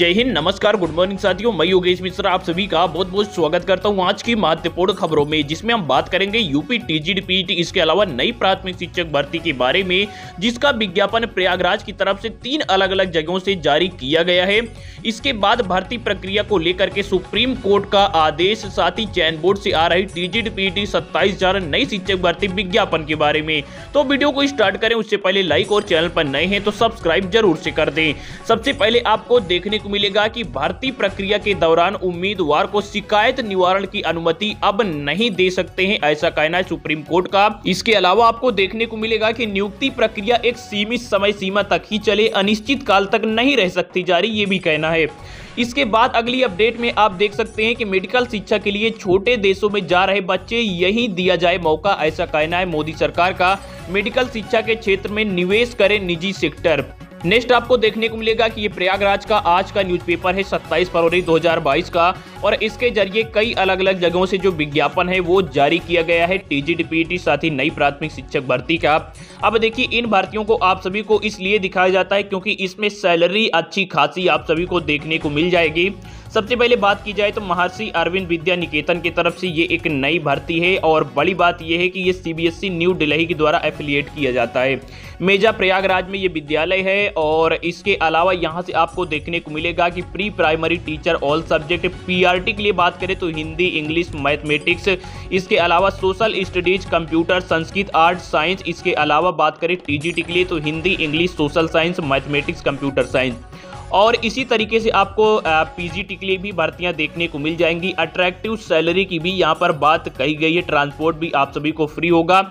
जय हिंद, नमस्कार, good morning साथियों। मैं योगेश मिश्रा आप सभी का बहुत बहुत स्वागत करता हूं आज की महत्वपूर्ण खबरों में, जिसमें हम बात करेंगे यूपी टीजीटी पीजीटी, इसके अलावा नई प्राथमिक शिक्षक भर्ती के बारे में, जिसका विज्ञापन प्रयागराज की तरफ से 3 अलग अलग जगहों से जारी किया गया है। इसके बाद भर्ती प्रक्रिया को लेकर के सुप्रीम कोर्ट का आदेश, साथ ही चयन बोर्ड से आ रही टीजीटी पीजीटी 27,000 नई शिक्षक भर्ती विज्ञापन के बारे में। तो वीडियो को स्टार्ट करें उससे पहले लाइक, और चैनल पर नए हैं तो सब्सक्राइब जरूर से कर दें। सबसे पहले आपको देखने को मिलेगा कि भर्ती प्रक्रिया के दौरान उम्मीदवार को शिकायत निवारण की अनुमति अब नहीं दे सकते हैं, ऐसा कहना है सुप्रीम कोर्ट का। इसके अलावा आपको देखने को मिलेगा कि नियुक्ति प्रक्रिया एक सीमित समय सीमा तक ही चले, अनिश्चित काल तक नहीं रह सकती जारी, ये भी कहना है। इसके बाद अगली अपडेट में आप देख सकते हैं कि मेडिकल शिक्षा के लिए छोटे देशों में जा रहे बच्चे, यही दिया जाए मौका, ऐसा कहना है मोदी सरकार का। मेडिकल शिक्षा के क्षेत्र में निवेश करे निजी सेक्टर। नेक्स्ट आपको देखने को मिलेगा कि ये प्रयागराज का आज का न्यूज़पेपर है 27 फरवरी 2022 का, और इसके जरिए कई अलग अलग जगहों से जो विज्ञापन है वो जारी किया गया है टीजीटी पीजीटी, साथ ही नई प्राथमिक शिक्षक भर्ती का। अब देखिए, इन भर्तियों को आप सभी को इसलिए दिखाया जाता है क्योंकि इसमें सैलरी अच्छी खासी आप सभी को देखने को मिल जाएगी। सबसे पहले बात की जाए तो महर्षि अरविंद विद्या निकेतन की तरफ से ये एक नई भर्ती है, और बड़ी बात यह है कि ये CBSE न्यू दिल्ली के द्वारा एफिलिएट किया जाता है। मेजा प्रयागराज में ये विद्यालय है, और इसके अलावा यहाँ से आपको देखने को मिलेगा कि pre primary teacher all subject. PRT के लिए बात करें तो हिंदी, इंग्लिश, मैथमेटिक्स, इसके अलावा social studies, computer, Sanskrit, art, science. इसके अलावा बात करें TGT के लिए तो Hindi, English, social science, mathematics, computer science. और इसी तरीके से आपको PGT के लिए भी भर्तियां देखने को मिल जाएंगी। अट्रैक्टिव सैलरी की भी यहां पर बात कही गई है। ट्रांसपोर्ट भी आप सभी को फ्री होगा।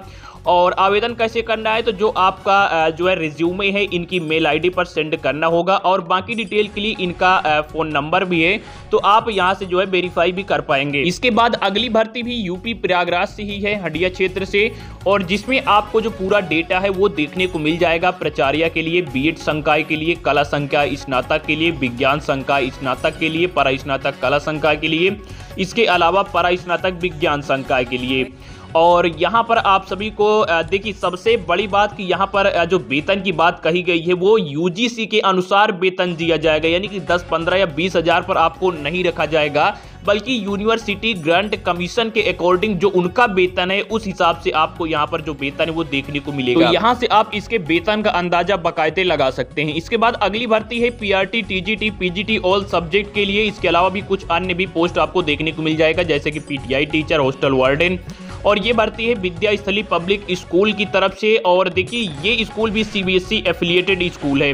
और आवेदन कैसे करना है तो जो आपका जो है रिज्यूमे है, इनकी मेल ID पर सेंड करना होगा, और बाकी डिटेल के लिए इनका फ़ोन नंबर भी है, तो आप यहां से जो है वेरीफाई भी कर पाएंगे। इसके बाद अगली भर्ती भी यूपी प्रयागराज से ही है, हंडिया क्षेत्र से, और जिसमें आपको जो पूरा डेटा है वो देखने को मिल जाएगा। प्राचार्य के लिए, BEd संकाय के लिए, कला संकाय स्नातक के लिए, विज्ञान संकाय स्नातक के लिए, परा स्नातक कला संकाय के लिए, इसके अलावा परा स्नातक विज्ञान संकाय के लिए। और यहाँ पर आप सभी को देखिए, सबसे बड़ी बात कि यहाँ पर जो वेतन की बात कही गई है वो UGC के अनुसार वेतन दिया जाएगा, यानी कि 10, 15 या 20 हज़ार पर आपको नहीं रखा जाएगा, बल्कि यूनिवर्सिटी ग्रांट कमीशन के अकॉर्डिंग जो उनका वेतन है उस हिसाब से आपको यहाँ पर जो वेतन है वो देखने को मिलेगा। तो यहाँ से आप इसके वेतन का अंदाजा बाकायदे लगा सकते हैं। इसके बाद अगली भर्ती है PRT TGT PGT all subject के लिए। इसके अलावा भी कुछ अन्य भी पोस्ट आपको देखने को मिल जाएगा, जैसे कि PTI टीचर, हॉस्टल वार्डन, और ये भर्ती है विद्यास्थली पब्लिक स्कूल की तरफ से। और देखिए, ये स्कूल भी CBSE एफिलिएटेड स्कूल है,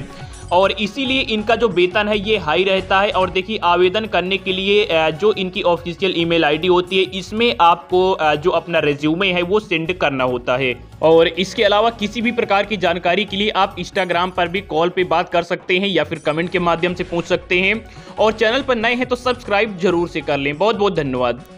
और इसीलिए इनका जो वेतन है ये हाई रहता है। और देखिए, आवेदन करने के लिए जो इनकी ऑफिशियल ईमेल ID होती है, इसमें आपको जो अपना रेज्यूमे है वो सेंड करना होता है। और इसके अलावा किसी भी प्रकार की जानकारी के लिए आप इंस्टाग्राम पर भी कॉल पे बात कर सकते हैं, या फिर कमेंट के माध्यम से पूछ सकते हैं। और चैनल पर नए हैं तो सब्सक्राइब जरूर से कर लें। बहुत बहुत धन्यवाद।